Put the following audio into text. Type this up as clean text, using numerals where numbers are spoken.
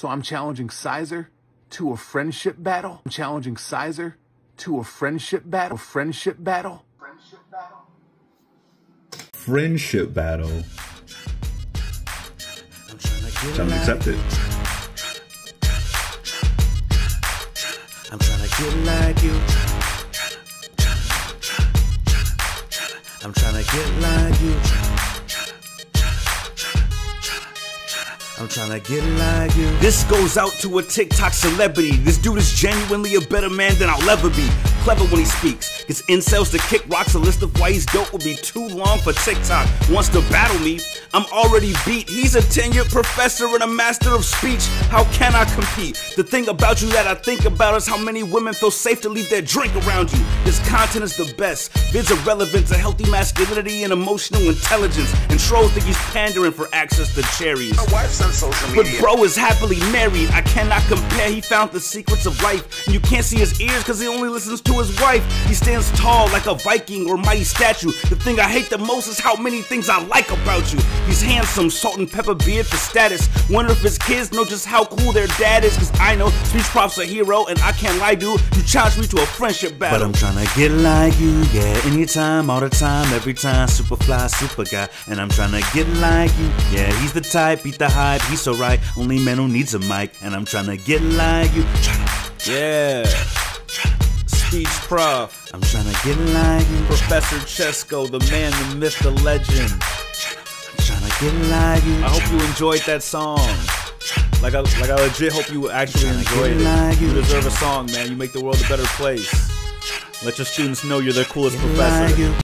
So I'm challenging Cyzor to a friendship battle. I'm challenging Cyzor to a friendship battle. Friendship battle. Don't accept it. I'm trying to get like you. I'm trying to get like you. I'm trying to get like you. This goes out to a TikTok celebrity. This dude is genuinely a better man than I'll ever be. Clever when he speaks, his incels to kick rocks. A list of why he's dope would be too long for TikTok. Wants to battle me, I'm already beat. He's a tenured professor and a master of speech. How can I compete? The thing about you that I think about is how many women feel safe to leave their drink around you. This content is the best. Vids are relevant to healthy masculinity and emotional intelligence. And trolls think he's pandering for access to cherries. My wife's on social media. But bro is happily married. I cannot compare. He found the secrets of life. And you can't see his ears because he only listens to his wife. He stands tall like a Viking or mighty statue. The thing I hate the most is how many things I like about you. He's handsome, salt and pepper beard for status. Wonder if his kids know just how cool their dad is. Cause I know Speechprof's a hero and I can't lie, dude. You challenge me to a friendship battle. But I'm trying to get like you, yeah. Anytime, all the time, every time. Super fly, super guy. And I'm trying to get like you, yeah. He's the type, beat the hype, he's so right. Only man who needs a mic. And I'm trying to get like you. Yeah. Speechprof, I'm trying to get like you. Professor Chesco, the man, the myth, the legend. I'm trying to get like you. I hope you enjoyed that song. Like I legit hope you actually enjoyed it. Like you deserve a song, man. You make the world a better place. Let your students know you're their coolest professor. Like